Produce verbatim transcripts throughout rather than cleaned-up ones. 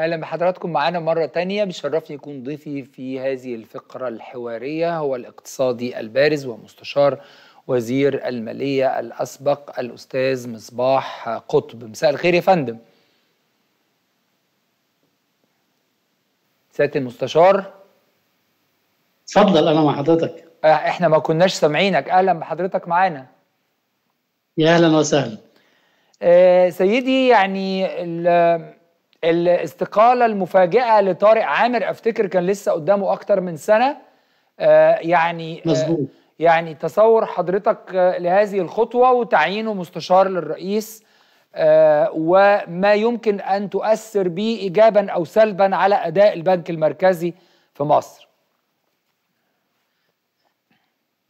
اهلا بحضراتكم معانا مره تانية. بيشرفني يكون ضيفي في هذه الفقره الحواريه هو الاقتصادي البارز ومستشار وزير الماليه الاسبق الاستاذ مصباح قطب. مساء الخير يا فندم. سياده المستشار. اتفضل انا مع حضرتك. احنا ما كناش سامعينك. اهلا بحضرتك معانا. يا اهلا وسهلا. أه سيدي، يعني الاستقالة المفاجئة لطارق عامر، افتكر كان لسه قدامه اكتر من سنة. أه يعني مظبوط. أه يعني تصور حضرتك لهذه الخطوة وتعيينه مستشار للرئيس أه وما يمكن ان تؤثر به ايجابا او سلبا على اداء البنك المركزي في مصر؟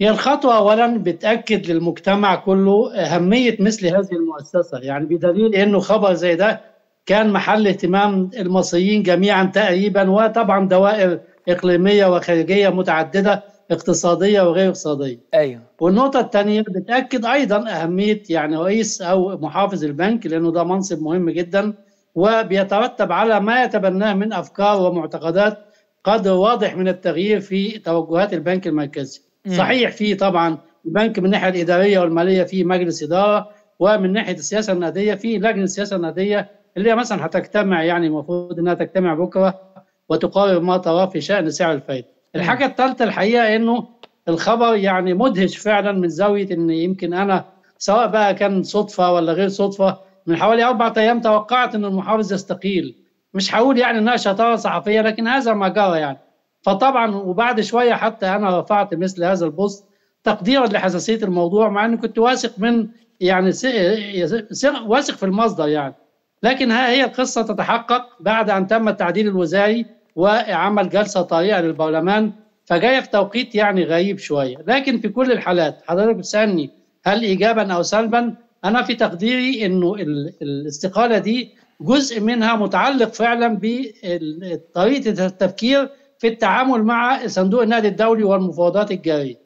هي الخطوة أولاً بتأكد للمجتمع كله أهمية مثل هذه المؤسسة، يعني بدليل إنه خبر زي ده كان محل اهتمام المصريين جميعاً تقريباً، وطبعاً دوائر إقليمية وخارجية متعددة اقتصادية وغير اقتصادية. أيوه. والنقطة الثانية بتأكد أيضاً أهمية يعني رئيس أو محافظ البنك، لأنه ده منصب مهم جداً وبيترتب على ما يتبناه من أفكار ومعتقدات قدر واضح من التغيير في توجهات البنك المركزي. صحيح في طبعا البنك من الناحيه الاداريه والماليه في مجلس اداره، ومن ناحيه السياسه النقديه في لجنه السياسه النقديه اللي هي مثلا هتجتمع، يعني المفروض انها تجتمع بكره وتقرر ما تراه في شان سعر الفائده. الحاجه الثالثه الحقيقه انه الخبر يعني مدهش فعلا من زاويه ان يمكن انا سواء بقى كان صدفه ولا غير صدفه، من حوالي اربع ايام توقعت ان المحافظ يستقيل. مش هقول يعني انها شطاره صحفيه، لكن هذا ما جرى يعني. فطبعا وبعد شويه حتى انا رفعت مثل هذا البوست تقديرا لحساسيه الموضوع، مع اني كنت واثق من يعني واثق في المصدر يعني، لكن ها هي القصه تتحقق بعد ان تم التعديل الوزاري وعمل جلسه طارئه للبرلمان، فجايه في توقيت يعني غريب شويه. لكن في كل الحالات حضرتك بتسالني هل ايجابا او سلبا، انا في تقديري انه الاستقاله دي جزء منها متعلق فعلا بطريقه التفكير في التعامل مع صندوق النقد الدولي والمفاوضات الجارية.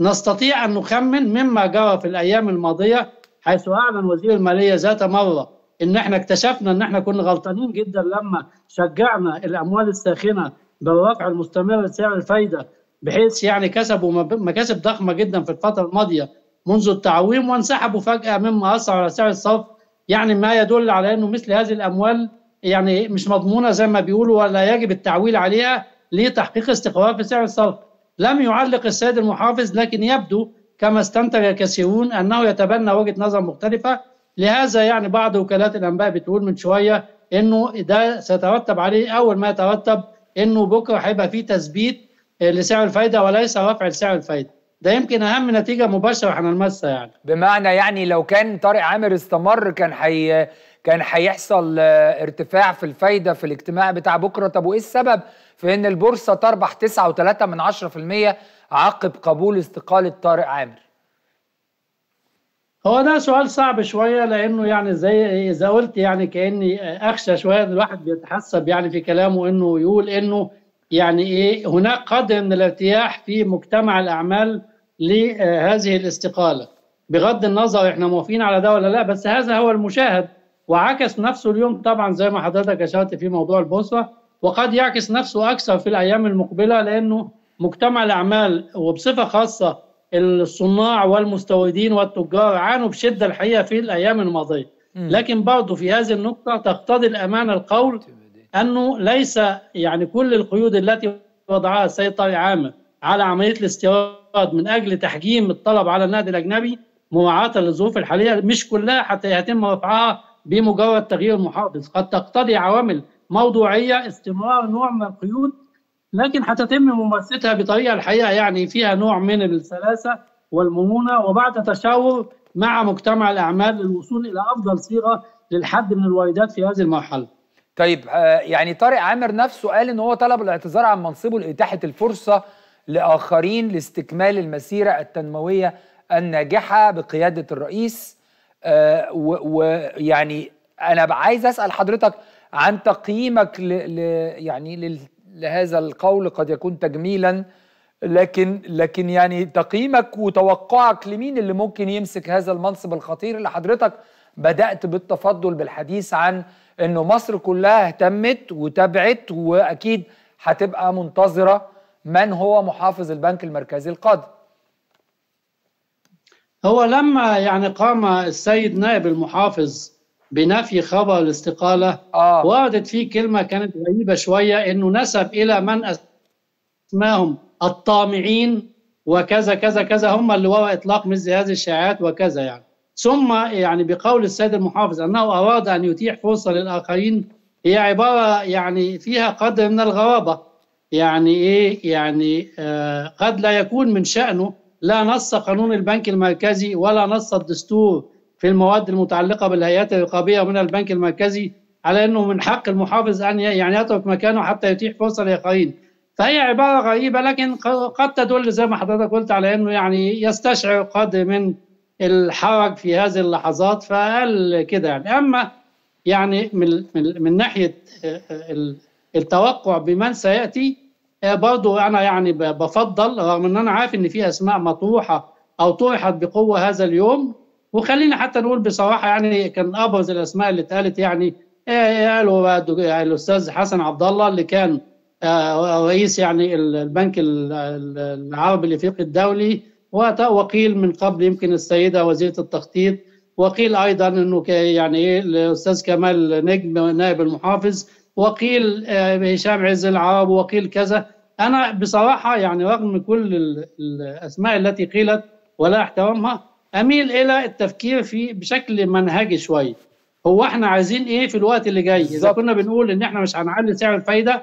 نستطيع أن نخمن مما جرى في الأيام الماضية، حيث أعلن وزير المالية ذات مرة إن إحنا اكتشفنا إن إحنا كنا غلطانين جدا لما شجعنا الأموال الساخنة بالرفع المستمر لسعر الفايدة، بحيث يعني كسبوا مكاسب ضخمة جدا في الفترة الماضية منذ التعويم، وانسحبوا فجأة مما أثر على سعر الصرف، يعني ما يدل على إنه مثل هذه الأموال يعني مش مضمونة زي ما بيقولوا، ولا يجب التعويل عليها لتحقيق استقرار في سعر الصرف. لم يعلق السيد المحافظ، لكن يبدو كما استنتج الكثيرون انه يتبنى وجهه نظر مختلفه، لهذا يعني بعض وكالات الانباء بتقول من شويه انه ده سيترتب عليه اول ما يترتب انه بكره هيبقى في تثبيت لسعر الفائده وليس رفع لسعر الفائده. ده يمكن اهم نتيجه مباشره هنلمسها يعني. بمعنى يعني لو كان طارق عامر استمر كان حي... كان هيحصل ارتفاع في الفايده في الاجتماع بتاع بكره. طب وايه السبب في ان البورصه تربح تسعة وثلاثة من عشرة في المية عقب قبول استقاله طارق عامر؟ هو ده سؤال صعب شويه، لانه يعني زي اذا قلت يعني كاني اخشى شويه الواحد بيتحسب يعني في كلامه انه يقول انه يعني ايه هناك قدر من الارتياح في مجتمع الاعمال لهذه الاستقاله، بغض النظر احنا موافقين على ده ولا لا، بس هذا هو المشاهد وعكس نفسه اليوم طبعا زي ما حضرتك اشرت في موضوع البورصه، وقد يعكس نفسه أكثر في الأيام المقبلة، لأنه مجتمع الأعمال وبصفة خاصة الصناع والمستوردين والتجار عانوا بشدة الحقيقة في الأيام الماضية. لكن برضه في هذه النقطة تقتضي الأمانة القول أنه ليس يعني كل القيود التي وضعها السيد طارق عامر على عملية الاستيراد من أجل تحجيم الطلب على النقد الأجنبي مراعاة للظروف الحالية مش كلها حتى يتم رفعها بمجرد تغيير المحافظ، قد تقتضي عوامل موضوعيه استمرار نوع من القيود، لكن هتتم ممارستها بطريقه الحقيقه يعني فيها نوع من السلاسه والمرونه، وبعد تشاور مع مجتمع الاعمال للوصول الى افضل صيغه للحد من الواردات في هذه المرحله. طيب يعني طارق عامر نفسه قال ان هو طلب الاعتذار عن منصبه لاتاحه الفرصه لاخرين لاستكمال المسيره التنمويه الناجحه بقياده الرئيس، ويعني انا عايز اسال حضرتك عن تقييمك ل... ل... يعني ل... لهذا القول، قد يكون تجميلا، لكن لكن يعني تقييمك وتوقعك لمين اللي ممكن يمسك هذا المنصب الخطير اللي حضرتك بدأت بالتفضل بالحديث عن انه مصر كلها اهتمت وتابعت، واكيد هتبقى منتظره من هو محافظ البنك المركزي القادم. هو لما يعني قام السيد نائب المحافظ بنفي خبر الاستقاله آه. وردت فيه كلمه كانت غريبه شويه، انه نسب الى من اسماهم الطامعين وكذا كذا كذا، هم اللي وراء اطلاق مثل هذه الشائعات وكذا يعني. ثم يعني بقول السيد المحافظ انه اراد ان يتيح فرصه للاخرين، هي عباره يعني فيها قدر من الغرابه. يعني ايه؟ يعني آه قد لا يكون من شانه، لا نص قانون البنك المركزي ولا نص الدستور في المواد المتعلقه بالهيئات الرقابيه من البنك المركزي على انه من حق المحافظ ان يعني يترك مكانه حتى يتيح فرصه لاخرين. فهي عباره غريبه، لكن قد تدل زي ما حضرتك قلت على انه يعني يستشعر قدر من الحرج في هذه اللحظات، فقال كده يعني. اما يعني من من ناحيه التوقع بمن سياتي، برضه انا يعني بفضل، رغم ان انا عارف ان في اسماء مطروحه او طرحت بقوه هذا اليوم، وخلينا حتى نقول بصراحه يعني كان ابرز الاسماء اللي اتقالت يعني قالوا الاستاذ حسن عبد الله اللي كان رئيس يعني البنك العربي الافريقي الدولي، وقيل من قبل يمكن السيده وزيره التخطيط، وقيل ايضا انه يعني ايه الاستاذ كمال نجم نائب المحافظ، وقيل هشام عز العرب، وقيل كذا. انا بصراحه يعني رغم كل الاسماء التي قيلت ولا احترامها، اميل الى التفكير في بشكل منهجي شويه. هو احنا عايزين ايه في الوقت اللي جاي؟ اذا كنا بنقول ان احنا مش هنعلي سعر الفايده،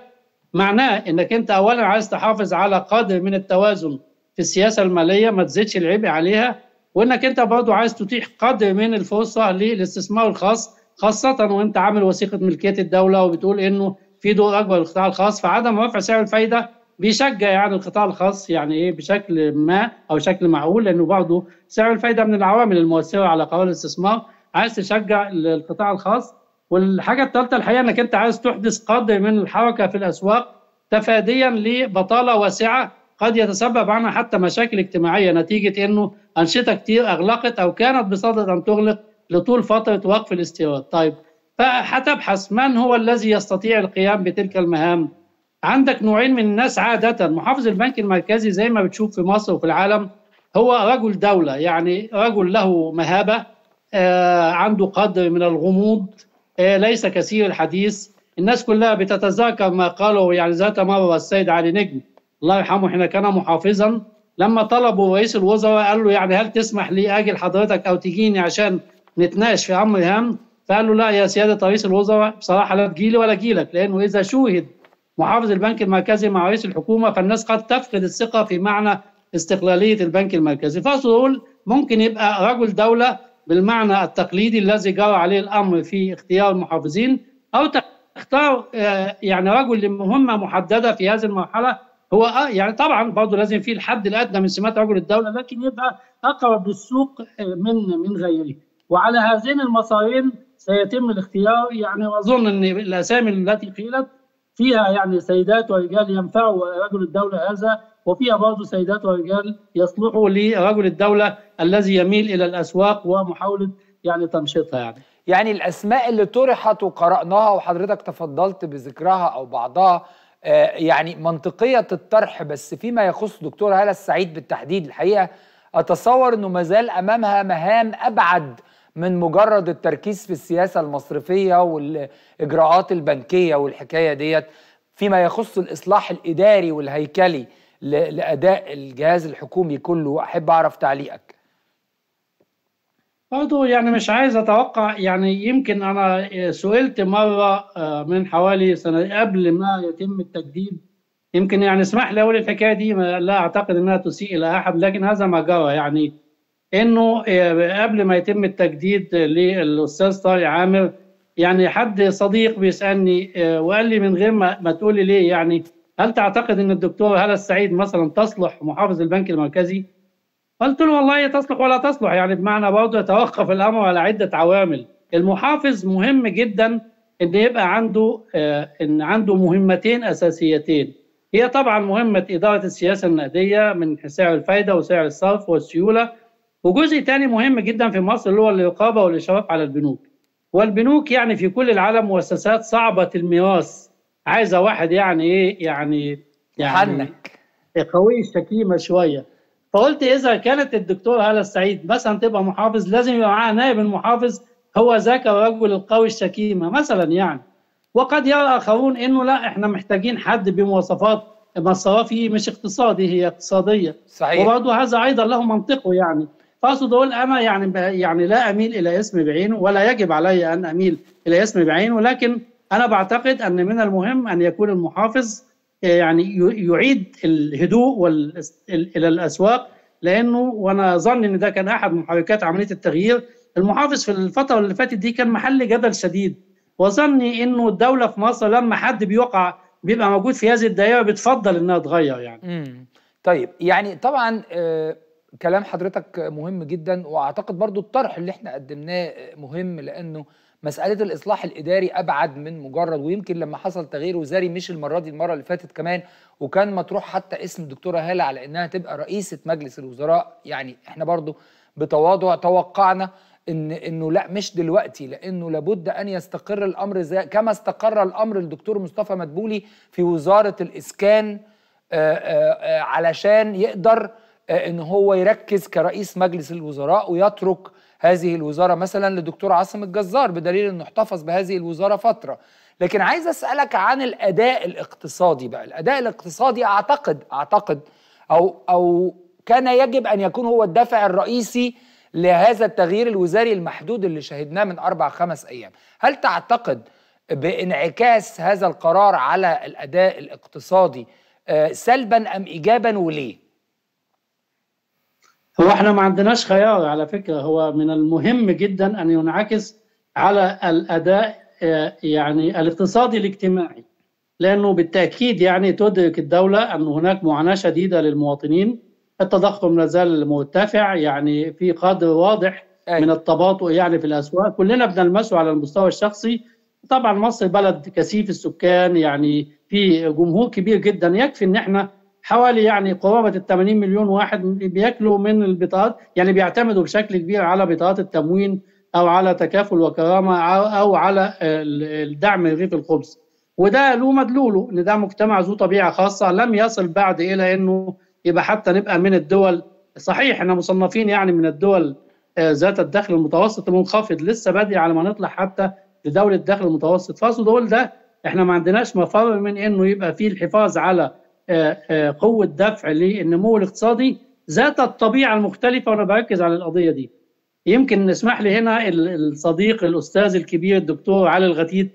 معناه انك انت اولا عايز تحافظ على قدر من التوازن في السياسه الماليه، ما تزيدش العبء عليها، وانك انت برضه عايز تتيح قدر من الفرصه للاستثمار الخاص، خاصه وانت عامل وثيقه ملكيه الدوله وبتقول انه في دور اكبر للقطاع الخاص، فعدم رفع سعر الفايده بيشجع يعني القطاع الخاص يعني ايه بشكل ما او بشكل معقول، لانه برضه سعر الفايده من العوامل المؤثره على قرار الاستثمار، عايز تشجع القطاع الخاص. والحاجه الثالثه الحقيقه انك انت عايز تحدث قدر من الحركه في الاسواق تفاديا لبطاله واسعه قد يتسبب عنها حتى مشاكل اجتماعيه نتيجه انه انشطه كتير اغلقت او كانت بصدد ان تغلق لطول فتره وقف الاستيراد. طيب فهتبحث من هو الذي يستطيع القيام بتلك المهام. عندك نوعين من الناس عاده، محافظ البنك المركزي زي ما بتشوف في مصر وفي العالم هو رجل دوله، يعني رجل له مهابه، آه عنده قدر من الغموض، ليس كثير الحديث. الناس كلها بتتذاكر ما قاله يعني ذات مره السيد علي نجم الله يرحمه حين كان محافظا، لما طلبوا رئيس الوزراء قال له يعني هل تسمح لي اجي لحضرتك او تجيني عشان نتناقش في امر هام؟ فقال له لا يا سياده رئيس الوزراء، بصراحه لا تجيلي ولا اجيلك، لانه اذا شوهد محافظ البنك المركزي مع رئيس الحكومه فالناس قد تفقد الثقه في معنى استقلاليه البنك المركزي. فاصول ممكن يبقى رجل دوله بالمعنى التقليدي الذي جرى عليه الامر في اختيار المحافظين، او تختار يعني رجل لمهمه محدده في هذه المرحله. هو يعني طبعا برضه لازم في الحد الادنى من سمات رجل الدوله، لكن يبقى اقرب للسوق من من غيره. وعلى هذين المسارين سيتم الاختيار يعني، واظن ان الاسامي التي قيلت فيها يعني سيدات ورجال ينفعوا رجل الدوله هذا، وفيها برضه سيدات ورجال يصلحوا لرجل الدوله الذي يميل الى الاسواق ومحاوله يعني تنشيطها. يعني يعني الاسماء اللي طرحت وقراناها وحضرتك تفضلت بذكرها او بعضها، آه يعني منطقيه الطرح، بس فيما يخص دكتور هالة السعيد بالتحديد الحقيقه اتصور انه ما زال امامها مهام ابعد من مجرد التركيز في السياسه المصرفيه والاجراءات البنكيه والحكايه ديت، فيما يخص الاصلاح الاداري والهيكلي لأداء الجهاز الحكومي كله. أحب أعرف تعليقك. برضه يعني مش عايز أتوقع، يعني يمكن أنا سئلت مرة من حوالي سنة قبل ما يتم التجديد، يمكن يعني اسمح لي أقول الحكاية دي، لا أعتقد أنها تسيء إلى أحد، لكن هذا ما جرى يعني، إنه قبل ما يتم التجديد للأستاذ طارق عامر يعني حد صديق بيسألني وقال لي من غير ما تقولي ليه يعني، هل تعتقد ان الدكتوره هالة السعيد مثلا تصلح محافظ البنك المركزي؟ قلت له والله تصلح ولا تصلح، يعني بمعنى برضه يتوقف الامر على عده عوامل. المحافظ مهم جدا ان يبقى عنده آه ان عنده مهمتين اساسيتين، هي طبعا مهمه اداره السياسه النقديه من سعر الفائده وسعر الصرف والسيوله، وجزء ثاني مهم جدا في مصر اللي هو الرقابه والاشراف على البنوك. والبنوك يعني في كل العالم مؤسسات صعبة المياس، عايزة واحد يعني ايه يعني يعني قوي الشكيمة شوية. فقلت إذا كانت الدكتور هالة السعيد مثلا تبقى محافظ، لازم يبقى معاها نائب المحافظ هو ذاك الرجل القوي الشكيمة مثلا يعني. وقد يرى آخرون إنه لا، إحنا محتاجين حد بمواصفات مصرفي مش اقتصادي، هي اقتصادية. صحيح. وبرضه هذا أيضا له منطقه يعني. فأقصد أقول أنا يعني يعني لا أميل إلى اسم بعينه، ولا يجب علي أن أميل إلى اسم بعينه، ولكن أنا بعتقد أن من المهم أن يكون المحافظ يعني يعيد الهدوء وال... إلى الأسواق، لأنه وأنا أظن أن ده كان أحد محركات عملية التغيير. المحافظ في الفترة اللي فاتت دي كان محل جدل شديد، وظني أنه الدولة في مصر لما حد بيقع بيبقى موجود في هذه الدائرة بتفضل أنها تغير يعني. مم. طيب يعني طبعا آه كلام حضرتك مهم جدا، وأعتقد برضو الطرح اللي احنا قدمناه مهم، لأنه مسألة الإصلاح الإداري أبعد من مجرد، ويمكن لما حصل تغيير وزاري مش المرة دي المرة اللي فاتت كمان، وكان مطروح حتى اسم الدكتورة هالة على إنها تبقى رئيسة مجلس الوزراء. يعني احنا برضو بتواضع توقعنا إن إنه لا مش دلوقتي، لأنه لابد أن يستقر الأمر زي كما استقر الأمر الدكتور مصطفى مدبولي في وزارة الإسكان، آآ آآ علشان يقدر إن هو يركز كرئيس مجلس الوزراء ويترك هذه الوزارة مثلا لدكتور عاصم الجزار، بدليل أنه احتفظ بهذه الوزارة فترة. لكن عايز أسألك عن الأداء الاقتصادي بقى. الأداء الاقتصادي أعتقد أعتقد أو أو كان يجب أن يكون هو الدافع الرئيسي لهذا التغيير الوزاري المحدود اللي شهدناه من أربع خمس أيام. هل تعتقد بانعكاس هذا القرار على الأداء الاقتصادي سلبا أم إيجابا، وليه؟ هو احنا ما عندناش خيار على فكرة. هو من المهم جدا أن ينعكس على الأداء يعني الاقتصادي الاجتماعي، لأنه بالتأكيد يعني تدرك الدولة أن هناك معاناة شديدة للمواطنين، التضخم لازال مرتفع، يعني في قدر واضح من التباطؤ يعني في الأسواق، كلنا بنلمسه على المستوى الشخصي. طبعا مصر بلد كثيف السكان، يعني في جمهور كبير جدا، يكفي أن احنا حوالي يعني قرابة ال ثمانين مليون واحد بياكلوا من البطاقات، يعني بيعتمدوا بشكل كبير على بطاقات التموين أو على تكافل وكرامة أو على الدعم رغيف الخبز. وده له مدلوله، إن ده مجتمع ذو طبيعة خاصة لم يصل بعد إلى إنه يبقى حتى نبقى من الدول. صحيح إحنا مصنفين يعني من الدول ذات الدخل المتوسط المنخفض، لسه بادئ على ما نطلع حتى لدولة الدخل المتوسط. فأصل دول ده إحنا ما عندناش مفر من إنه يبقى فيه الحفاظ على قوة دفع للنمو الاقتصادي ذات الطبيعة المختلفة. وأنا بركز على القضية دي، يمكن نسمح لي هنا الصديق الأستاذ الكبير الدكتور علي الغتيد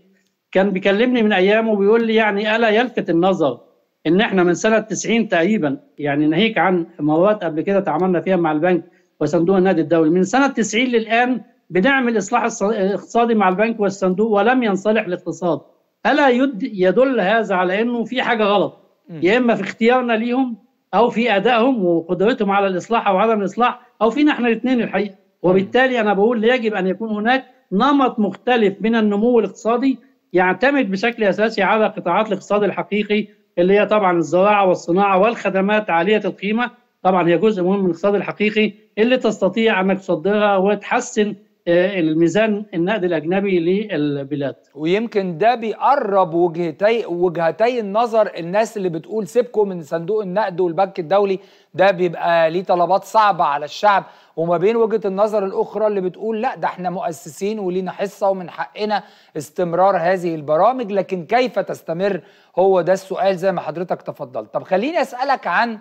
كان بيكلمني من أيامه وبيقول لي يعني ألا يلفت النظر إن إحنا من سنة تسعين تقريبا، يعني ناهيك عن مرات قبل كده تعاملنا فيها مع البنك وصندوق النقد الدولي، من سنة تسعين للآن بنعمل إصلاح اقتصادي مع البنك والصندوق ولم ينصلح الاقتصاد. ألا يدل هذا على إنه في حاجة غلط، يا إما في اختيارنا ليهم أو في أدائهم وقدرتهم على الإصلاح أو عدم الإصلاح، أو فينا إحنا الاثنين الحقيقة. وبالتالي أنا بقول يجب أن يكون هناك نمط مختلف من النمو الاقتصادي يعتمد بشكل أساسي على قطاعات الاقتصاد الحقيقي، اللي هي طبعا الزراعة والصناعة والخدمات عالية القيمة. طبعا هي جزء مهم من الاقتصاد الحقيقي اللي تستطيع أنك تصدرها وتحسن الميزان النقد الاجنبي للبلاد. ويمكن ده بيقرب وجهتي وجهتي النظر الناس اللي بتقول سيبكم من صندوق النقد والبنك الدولي، ده بيبقى ليه طلبات صعبه على الشعب، وما بين وجهه النظر الاخرى اللي بتقول لا ده احنا مؤسسين ولينا حصه ومن حقنا استمرار هذه البرامج. لكن كيف تستمر، هو ده السؤال زي ما حضرتك تفضلت. طب خليني اسالك عن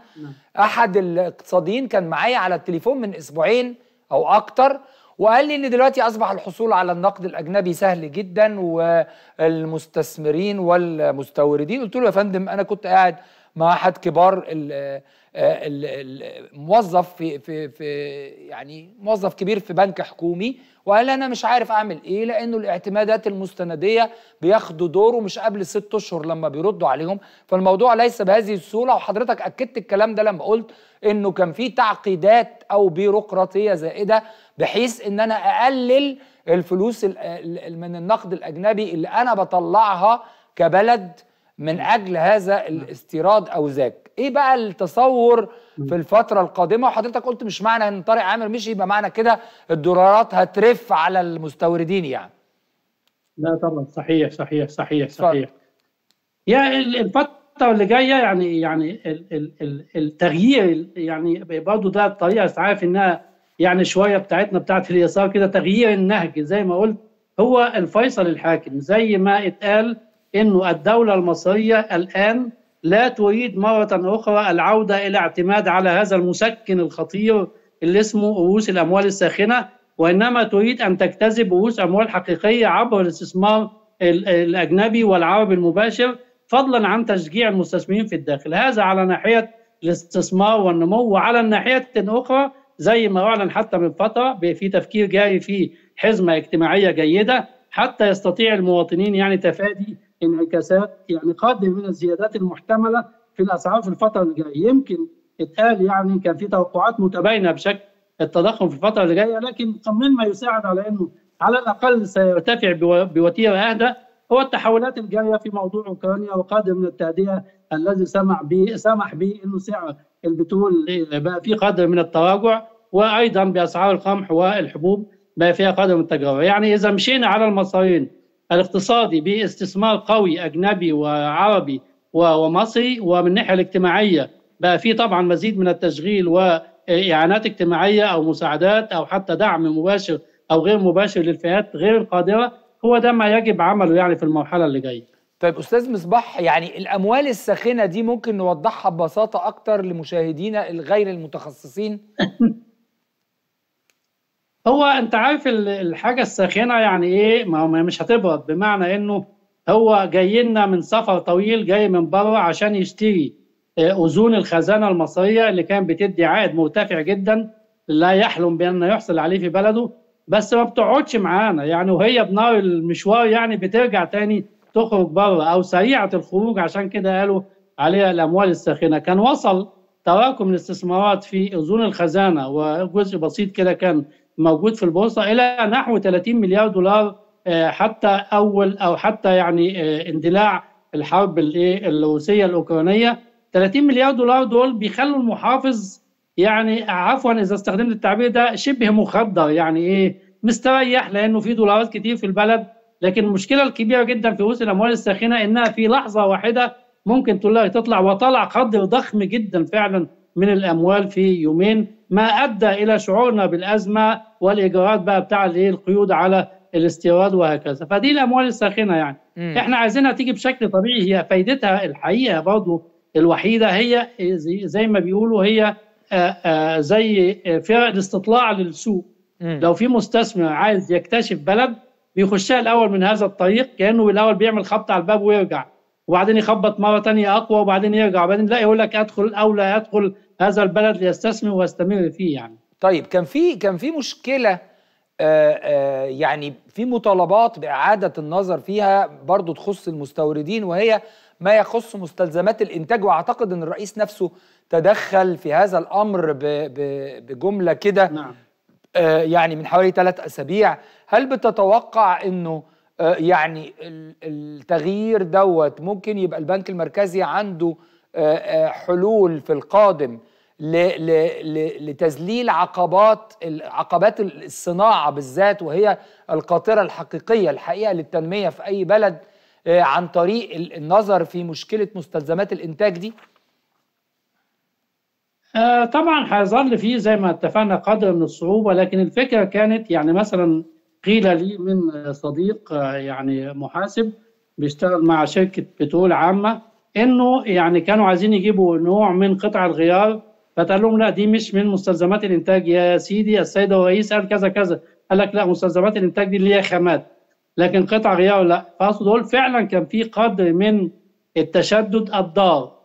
احد الاقتصاديين كان معايا على التليفون من اسبوعين او اكتر، وقال لي إن دلوقتي أصبح الحصول على النقد الأجنبي سهل جدا والمستثمرين والمستوردين. قلت له يا فندم أنا كنت قاعد مع أحد كبار الموظف في, في, في يعني موظف كبير في بنك حكومي، وقال أنا مش عارف أعمل إيه، لأنه الاعتمادات المستندية بياخدوا دوره مش قبل ست أشهر لما بيردوا عليهم، فالموضوع ليس بهذه السهولة. وحضرتك أكدت الكلام ده لما قلت إنه كان في تعقيدات أو بيروقراطية زائدة، بحيث إن أنا أقلل الفلوس من النقد الأجنبي اللي أنا بطلعها كبلد من أجل هذا الاستيراد أو ذاك. إيه بقى التصور في الفترة القادمة؟ وحضرتك قلت مش معنى إن طارق عامر مشي يبقى معنى كده الدولارات هترف على المستوردين يعني. لا طبعا صحيح صحيح صحيح صحيح. يا الفتره اللي جايه يعني يعني ال ال ال التغيير يعني برضه ده الطريقه عارف انها يعني شويه بتاعتنا بتاعت اليسار كده، تغيير النهج زي ما قلت هو الفيصل الحاكم، زي ما اتقال انه الدوله المصريه الان لا تريد مره اخرى العوده الى اعتماد على هذا المسكن الخطير اللي اسمه رؤوس الاموال الساخنه، وانما تريد ان تجتذب رؤوس اموال حقيقيه عبر الاستثمار الاجنبي والعربي المباشر، فضلا عن تشجيع المستثمرين في الداخل. هذا على ناحيه الاستثمار والنمو، وعلى الناحيه الاخرى زي ما اعلن حتى من فتره في تفكير جاري في حزمه اجتماعيه جيده حتى يستطيع المواطنين يعني تفادي انعكاسات يعني قدر من الزيادات المحتمله في الاسعار في الفتره اللي جايه. يمكن اتقال يعني كان في توقعات متباينه بشكل التضخم في الفتره اللي جايه، لكن مما يساعد على انه على الاقل سيرتفع بوتيره اهدى هو التحولات الجاريه في موضوع اوكرانيا، وقدر من التهدئه الذي سمح به سمح به انه سعر البترول بقى فيه قدر من التراجع، وايضا باسعار القمح والحبوب بقى فيها قدر من التجاوز. يعني اذا مشينا على المسارين الاقتصادي باستثمار قوي اجنبي وعربي ومصري، ومن الناحيه الاجتماعيه بقى فيه طبعا مزيد من التشغيل واعانات اجتماعيه او مساعدات او حتى دعم مباشر او غير مباشر للفئات غير القادره، هو ده ما يجب عمله يعني في المرحله اللي جايه. طيب أستاذ مصباح، يعني الأموال الساخنة دي ممكن نوضحها ببساطة أكتر لمشاهدينا الغير المتخصصين؟ هو أنت عارف الحاجة الساخنة يعني إيه؟ ما هو مش هتبرد، بمعنى إنه هو جاي لنا من سفر طويل، جاي من بره عشان يشتري أذون الخزانة المصرية اللي كان بتدي عائد مرتفع جدا لا يحلم بأن يحصل عليه في بلده، بس ما بتقعدش معانا يعني، وهي بنار المشوار يعني بترجع تاني تخرج بره او سريعه الخروج، عشان كده قالوا عليها الاموال الساخنه. كان وصل تراكم الاستثمارات في اذون الخزانه وجزء بسيط كده كان موجود في البورصه الى نحو ثلاثين مليار دولار حتى اول او حتى يعني اندلاع الحرب الايه الروسيه الاوكرانيه. ثلاثين مليار دولار دول بيخلوا المحافظ يعني عفوا اذا استخدمت التعبير ده شبه مخدر، يعني ايه مستريح لانه في دولارات كتير في البلد. لكن المشكله الكبيره جدا في رؤوس الاموال الساخنه انها في لحظه واحده ممكن تطلع، وطلع قدر ضخم جدا فعلا من الاموال في يومين، ما ادى الى شعورنا بالازمه والاجراءات بقى بتاع الايه القيود على الاستيراد وهكذا. فدي الاموال الساخنه يعني م. احنا عايزينها تيجي بشكل طبيعي. هي فايدتها الحقيقه برضه الوحيده هي زي ما بيقولوا هي آآ آآ زي فرق الاستطلاع للسوق. م. لو في مستثمر عايز يكتشف بلد بيخشها الاول من هذا الطريق، كانه الاول بيعمل خبط على الباب ويرجع، وبعدين يخبط مره ثانيه اقوى وبعدين يرجع، وبعدين لا يقول لك ادخل او لا ادخل هذا البلد ليستثمر واستمر فيه يعني. طيب كان في كان في مشكله آآ آآ يعني في مطالبات باعاده النظر فيها برضو تخص المستوردين، وهي ما يخص مستلزمات الانتاج، واعتقد ان الرئيس نفسه تدخل في هذا الامر بجمله كده. نعم. يعني من حوالي ثلاث أسابيع. هل بتتوقع أنه يعني التغيير دوت ممكن يبقى البنك المركزي عنده حلول في القادم لتذليل عقبات عقبات الصناعة بالذات، وهي القاطرة الحقيقية الحقيقة للتنمية في أي بلد، عن طريق النظر في مشكلة مستلزمات الإنتاج دي؟ آه طبعا هيظل فيه زي ما اتفقنا قدر من الصعوبه، لكن الفكره كانت يعني مثلا قيل لي من صديق يعني محاسب بيشتغل مع شركه بترول عامه انه يعني كانوا عايزين يجيبوا نوع من قطع الغيار، فقال لهم لا دي مش من مستلزمات الانتاج يا سيدي، السيد الرئيس قال كذا كذا، قال لك لا مستلزمات الانتاج دي اللي هي خامات، لكن قطع غيار لا. فاقصد اقول فعلا كان في قدر من التشدد الضار،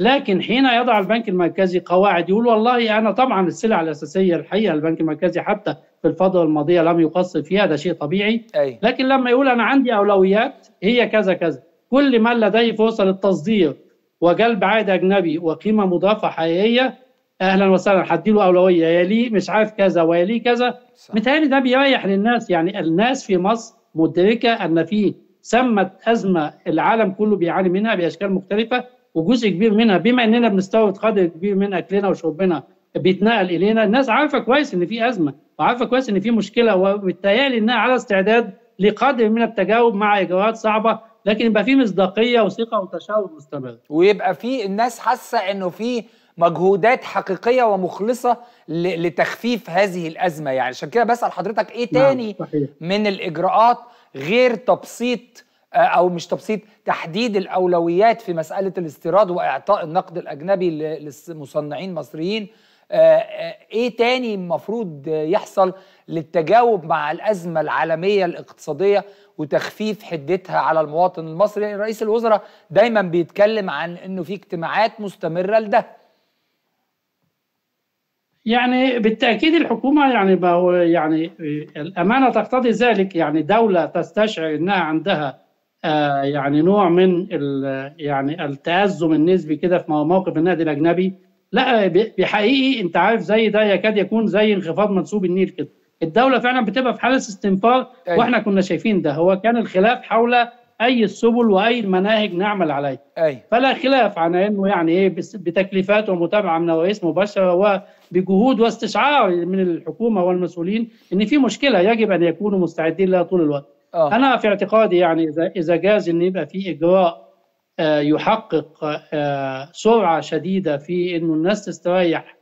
لكن حين يضع البنك المركزي قواعد يقول والله انا طبعا السلع الاساسيه الحقيقه البنك المركزي حتى في الفتره الماضيه لم يقصر فيها، ده شيء طبيعي. أي. لكن لما يقول انا عندي اولويات هي كذا كذا، كل من لديه فرصه للتصدير وجلب عائد اجنبي وقيمه مضافه حقيقيه اهلا وسهلا هديله اولويه، يليه مش عارف كذا ويليه كذا. متهيألي ده بيريح للناس، يعني الناس في مصر مدركه ان في ثمه ازمه العالم كله بيعاني منها باشكال مختلفه، وجزء كبير منها بما اننا بنستورد قدر كبير من اكلنا وشربنا بيتنقل الينا، الناس عارفه كويس ان في ازمه وعارفه كويس ان في مشكله، وبالتالي انها على استعداد لقدر من التجاوب مع اجراءات صعبه، لكن يبقى في مصداقيه وثقه وتشاور مستمر، ويبقى في الناس حاسه انه في مجهودات حقيقيه ومخلصه لتخفيف هذه الازمه. يعني عشان كده بسال حضرتك ايه تاني من الاجراءات غير تبسيط او مش تبسيط، تحديد الاولويات في مساله الاستيراد واعطاء النقد الاجنبي لمصنعين مصريين؟ ايه تاني المفروض يحصل للتجاوب مع الازمه العالميه الاقتصاديه وتخفيف حدتها على المواطن المصري؟ يعني رئيس الوزراء دايما بيتكلم عن انه في اجتماعات مستمره لده. يعني بالتاكيد الحكومه يعني يعني الامانه تقتضي ذلك، يعني دوله تستشعر انها عندها آه يعني نوع من يعني التازم النسبي كده في موقف النقد الاجنبي، لا بحقيقي انت عارف زي ده يكاد يكون زي انخفاض منسوب النيل كده، الدوله فعلا بتبقى في حاله استنفار. أيه. واحنا كنا شايفين ده، هو كان الخلاف حول اي السبل واي المناهج نعمل عليها. أيه. فلا خلاف عن انه يعني ايه بتكليفات ومتابعه من رئيس مباشره وبجهود واستشعار من الحكومه والمسؤولين ان في مشكله يجب ان يكونوا مستعدين لها طول الوقت. أوه. انا في اعتقادي يعني اذا اذا جاز ان يبقى في اجراء آه يحقق آه سرعه شديده في انه الناس تستريح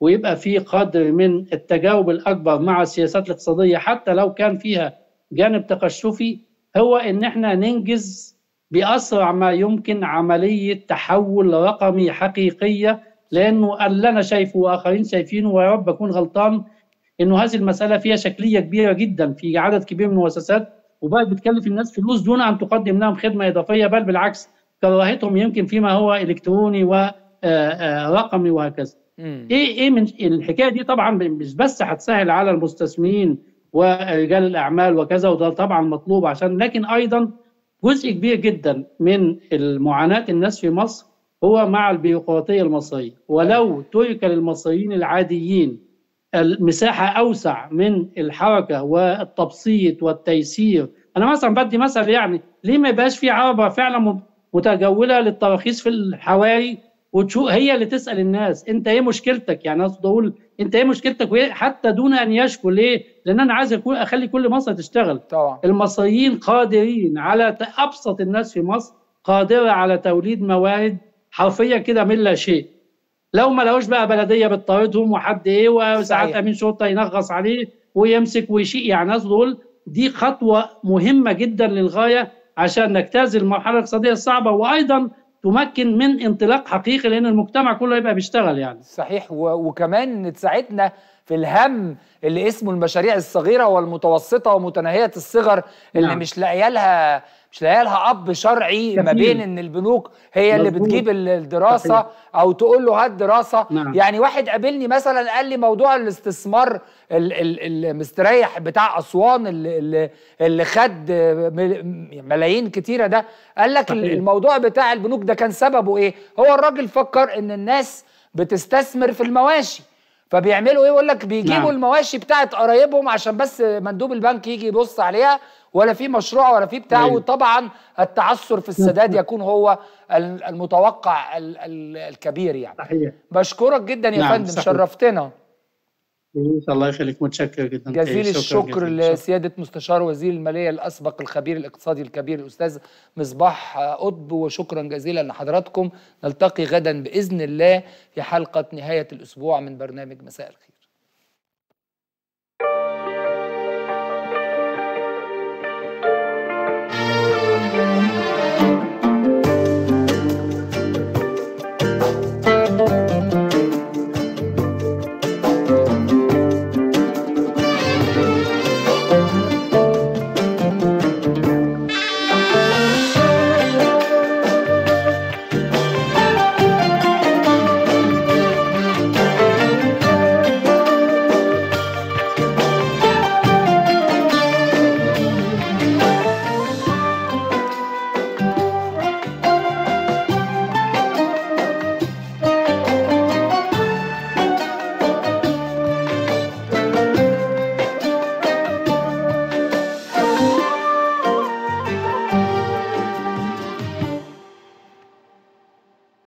ويبقى في قدر من التجاوب الاكبر مع السياسات الاقتصاديه حتى لو كان فيها جانب تقشفي، هو ان احنا ننجز باسرع ما يمكن عمليه تحول رقمي حقيقيه، لانه اللي انا شايفه واخرين شايفينه ويا رب اكون غلطان انه هذه المساله فيها شكليه كبيره جدا في عدد كبير من المؤسسات، وبقت بتكلف الناس فلوس دون ان تقدم لهم خدمه اضافيه، بل بالعكس كراهتهم يمكن فيما هو الكتروني ورقمي وهكذا. ايه ايه من الحكايه دي طبعا مش بس هتسهل على المستثمرين ورجال الاعمال وكذا، وده طبعا مطلوب عشان، لكن ايضا جزء كبير جدا من معاناه الناس في مصر هو مع البيروقراطيه المصريه، ولو ترك للمصريين العاديين المساحة أوسع من الحركة والتبسيط والتيسير. أنا مثلا بدي مثل يعني ليه ما يبقاش في عربة فعلا متجولة للتراخيص في الحواري وتشوف هي اللي تسأل الناس أنت إيه مشكلتك، يعني أقصد أقول أنت إيه مشكلتك حتى دون أن يشكو. ليه؟ لأن أنا عايز أخلي كل مصر تشتغل طبعا. المصريين قادرين على أبسط الناس في مصر قادرة على توليد موارد حرفيا كده من لا شيء، لو ما لقوش بقى بلديه بتطاردهم وحد ايه وساعات امين شرطه ينغص عليه ويمسك ويشيء، يعني ناس دول دي خطوه مهمه جدا للغايه عشان نجتاز المرحله الاقتصاديه الصعبه، وايضا تمكن من انطلاق حقيقي لان المجتمع كله يبقى بيشتغل. يعني صحيح، وكمان تساعدنا في الهم اللي اسمه المشاريع الصغيره والمتوسطه ومتناهيه الصغر اللي نعم. مش لاقيه لها مش لاقيه لها اب شرعي ما بين ان البنوك هي اللي بتجيب الدراسه كفير. او تقول له هات دراسه. نعم. يعني واحد قابلني مثلا قال لي موضوع الاستثمار المستريح بتاع اسوان اللي, اللي خد ملايين كتيره ده، قال لك صحيح. الموضوع بتاع البنوك ده كان سببه ايه؟ هو الراجل فكر ان الناس بتستثمر في المواشي، فبيعملوا ايه؟ يقول لك بيجيبوا نعم. المواشي بتاعت قرايبهم عشان بس مندوب البنك يجي يبص عليها، ولا في مشروع ولا في بتاع. وطبعا التعثر في السداد يكون هو المتوقع الكبير. يعني صحيح. بشكرك جدا يا نعم. فندم صحيح. شرفتنا. الله يخليك، متشكر جدا جزيل الشكر لسياده مستشار وزير الماليه الاسبق الخبير الاقتصادي الكبير الاستاذ مصباح قطب، وشكرا جزيلا لحضراتكم. نلتقي غدا باذن الله في حلقه نهايه الاسبوع من برنامج مساء الخير.